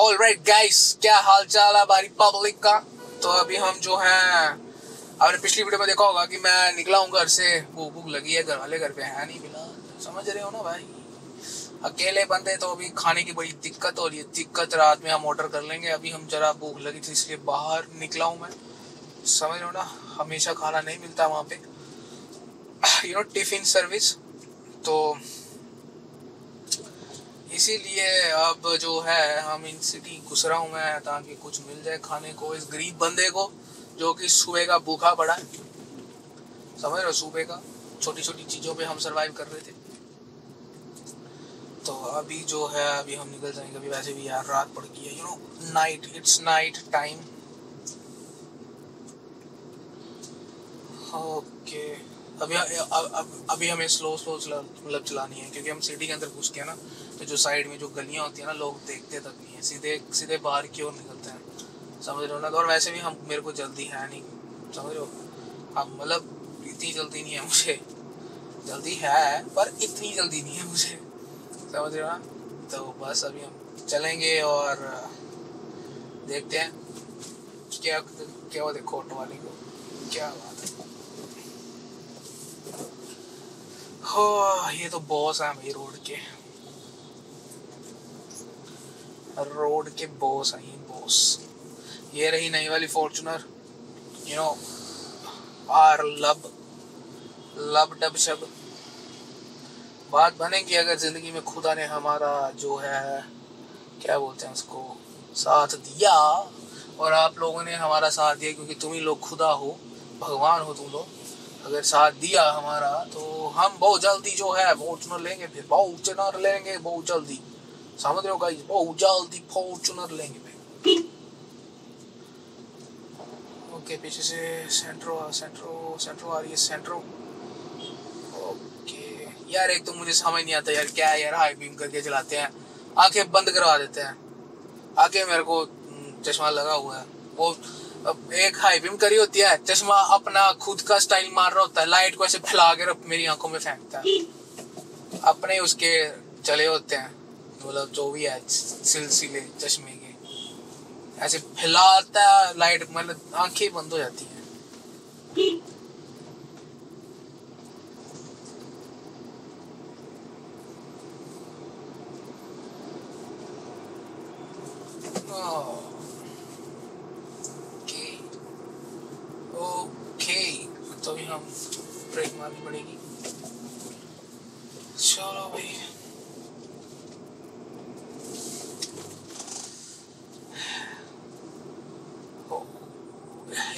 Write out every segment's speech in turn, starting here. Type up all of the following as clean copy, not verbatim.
Alright guys, क्या हालचाल है हमारी पब्लिक का। तो अभी हम जो हैं, आपने पिछली वीडियो में देखा होगा कि मैं निकला हूँ घर से। भूख लगी है, घर वाले घर पे है नहीं बिना, समझ रहे हो ना भाई, अकेले बंदे। तो अभी खाने की बड़ी दिक्कत हो रही है, दिक्कत रात में हम ऑर्डर कर लेंगे। अभी हम जरा भूख लगी थी इसलिए बाहर निकला हूँ मैं, समझ रहे हो ना। हमेशा खाना नहीं मिलता वहाँ पे, यू नो, टिफिन सर्विस। तो इसीलिए अब जो है हम इन सिटी घुस रहा हूँ मैं, ताकि कुछ मिल जाए खाने को इस गरीब बंदे को जो कि सुबह का भूखा पड़ा है, समझ रहे हो। सुबह का छोटी छोटी चीज़ों पे हम सर्वाइव कर रहे थे। तो अभी जो है अभी हम निकल जाएंगे। अभी वैसे भी यार रात पड़ गई है, you know, night, it's night time. Okay, अभी हमें स्लो मतलब चलानी है, क्योंकि हम सिटी के अंदर घुस के हैं ना, तो जो साइड में जो गलियां होती है ना, लोग देखते तक नहीं है, सीधे बाहर की ओर निकलते हैं, समझ रहे हो ना। और वैसे भी हम, मेरे को जल्दी है नहीं, समझ रहे हो आप, मतलब इतनी जल्दी नहीं है मुझे। जल्दी है पर इतनी जल्दी नहीं है मुझे, समझ रहे हो ना। तो बस अभी हम चलेंगे और देखते हैं क्या क्या वो, देखो ऑटो वाले को, क्या बात है। हो, ये तो बॉस है भाई, रोड के बॉस है ये, बॉस। ये रही नई वाली फॉर्च्यूनर, यू नो, आर लब डब शब। बात बनेगी अगर जिंदगी में खुदा ने हमारा जो है, क्या बोलते हैं उसको, साथ दिया, और आप लोगों ने हमारा साथ दिया, क्योंकि तुम ही लोग खुदा हो, भगवान हो तुम लोग। अगर साथ दिया हमारा तो हम बहुत जल्दी जो है फॉर्च्यूनर लेंगे, फिर फॉर्च्यूनर लेंगे बहुत जल्दी, समझ रहे हो गाइस, बहुत जल्दी फॉर्च्यूनर लेंगे भाई। ओके, पीछे से सेंट्रो आ रही है, सेंट्रो। ओके यार, एक तो मुझे समझ नहीं आता यार क्या यार, हाई बीम करके चलाते हैं, आंखें बंद करवा देते हैं। आंखें, मेरे को चश्मा लगा हुआ है, वो अब एक हाई बीम करी होती है, चश्मा अपना खुद का स्टाइल मार रहा होता है, लाइट को ऐसे फैला कर मेरी आंखों में फेंकता है, अपने उसके चले होते हैं, मतलब जो भी है सिलसिले चश्मे के, ऐसे फैलाता है लाइट, मतलब आंखें बंद हो जाती है। तो भी हम ब्रेक मारनी पड़ेगी। चलो भाई,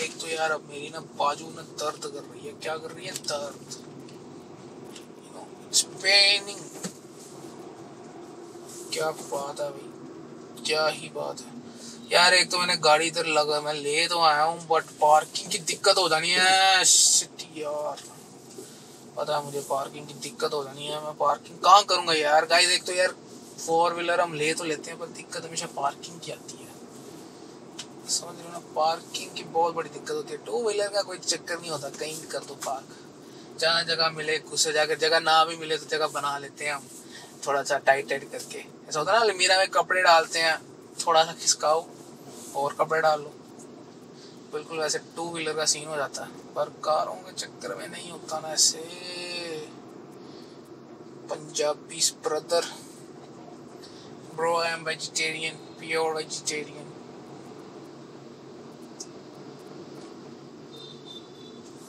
एक तो यार अब मेरी ना बाजू ना दर्द कर रही है, क्या कर रही है, दर्द, यू नो, इट्स पेनिंग। क्या बात है भाई, क्या ही बात है यार। एक तो मैंने गाड़ी इधर लगा, मैं ले तो आया हूँ, बट पार्किंग की दिक्कत हो जानी है यार, पता है मुझे पार्किंग की दिक्कत हो जानी है। मैं पार्किंग कहाँ करूँगा यार गाइस। एक तो यार फोर व्हीलर हम ले तो लेते हैं, पर दिक्कत हमेशा पार्किंग की आती है, समझ रहे हो ना, पार्किंग की बहुत बड़ी दिक्कत होती है। टू व्हीलर का कोई चक्कर नहीं होता, कहीं भी कर दो पार्क, जहाँ जगह मिले घुस जाकर, जगह ना भी मिले तो जगह बना लेते हैं हम, थोड़ा सा टाइट करके। ऐसा होता है ना, अलमीरा में कपड़े डालते हैं, थोड़ा सा खिसकाओ और कपड़े डाल लो, बिल्कुल वैसे टू व्हीलर का सीन हो जाता है। पर कारों के चक्कर में नहीं होता ना ऐसे, Punjabi brother. Bro I am vegetarian, pure vegetarian.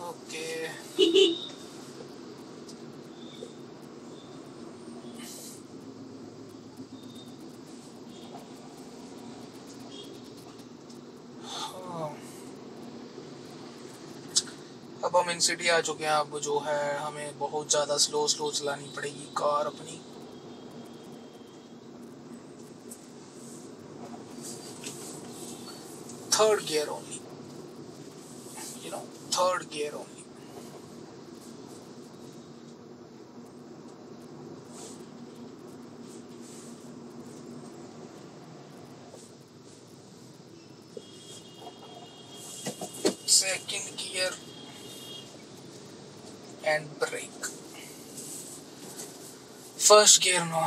Okay अब हम इन सिटी आ चुके हैं। अब जो है हमें बहुत ज़्यादा स्लो चलानी पड़ेगी कार अपनी। Third gear only, you know, third gear only. Second gear and brake, first gear no,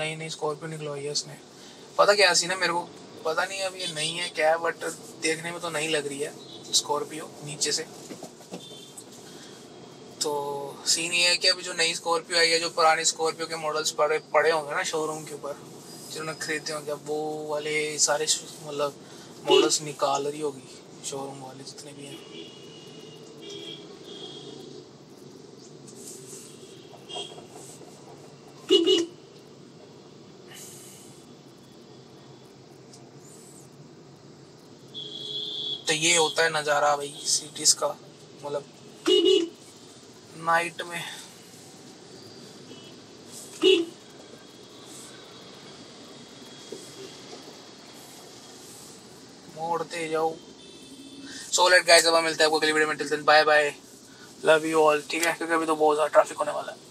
नहीं नहीं स्कॉर्पियो निकलवाई है इसने। पता क्या सीन है, मेरे को पता नहीं अब ये नहीं है क्या है, बट देखने में तो नहीं लग रही है स्कॉर्पियो नीचे से। तो सीन ये है कि अभी जो नई स्कॉर्पियो आई है, जो पुराने स्कॉर्पियो के मॉडल्स पड़े होंगे ना शोरूम के ऊपर, जिन्होंने खरीदे होंगे, अब वो वाले सारे मतलब मॉडल्स निकाल रही होगी शोरूम वाले जितने भी हैं। तो ये होता है नज़ारा भाई सिटीज का, मतलब नाइट में। मोड़ते जाओ। सो लेट गाइस, अब मिलते हैं आपको अगली वीडियो में। Till then bye bye, love you all. ठीक है, क्योंकि अभी तो बहुत ज़्यादा ट्रैफिक होने वाला है।